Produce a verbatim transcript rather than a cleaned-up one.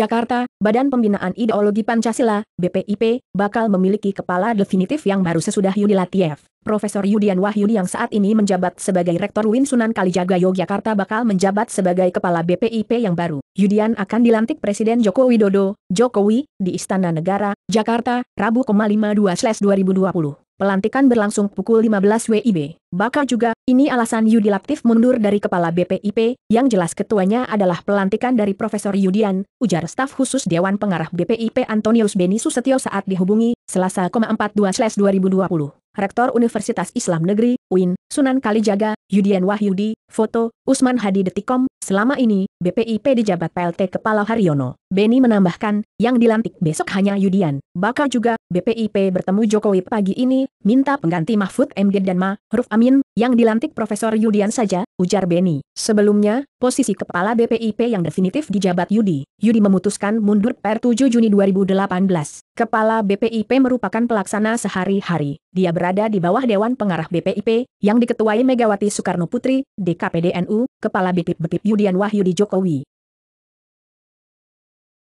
Jakarta, Badan Pembinaan Ideologi Pancasila, B P I P, bakal memiliki kepala definitif yang baru sesudah Yudi Latief. Profesor Yudian Wahyudi yang saat ini menjabat sebagai Rektor U I N Sunan Kalijaga Yogyakarta bakal menjabat sebagai Kepala B P I P yang baru. Yudian akan dilantik Presiden Joko Widodo, Jokowi, di Istana Negara, Jakarta, Rabu, lima puluh dua dua ribu dua puluh. Pelantikan berlangsung pukul lima belas W I B. Bakal juga, ini alasan Yudi Latief mundur dari Kepala B P I P, yang jelas ketuanya adalah pelantikan dari Profesor Yudian, ujar staf khusus Dewan Pengarah B P I P Antonius Benny Susetio saat dihubungi, Selasa, empat puluh dua dua ribu dua puluh. Rektor Universitas Islam Negeri, U I N, Sunan Kalijaga, Yudian Wahyudi, foto, Usman Hadi Detikcom. Selama ini, B P I P dijabat P L T Kepala Haryono. Benny menambahkan, yang dilantik besok hanya Yudian. Bakal juga, B P I P bertemu Jokowi pagi ini, minta pengganti Mahfud M D dan Ma'ruf Amin, yang dilantik Profesor Yudian saja, ujar Benny. Sebelumnya, posisi Kepala B P I P yang definitif dijabat Yudi. Yudi memutuskan mundur per tujuh Juni dua ribu delapan belas. Kepala B P I P merupakan pelaksana sehari-hari. Dia berada di bawah Dewan Pengarah B P I P, yang diketuai Megawati Soekarno Putri, D K P D N U, Kepala B P I P Yudian Wahyudi Jokowi.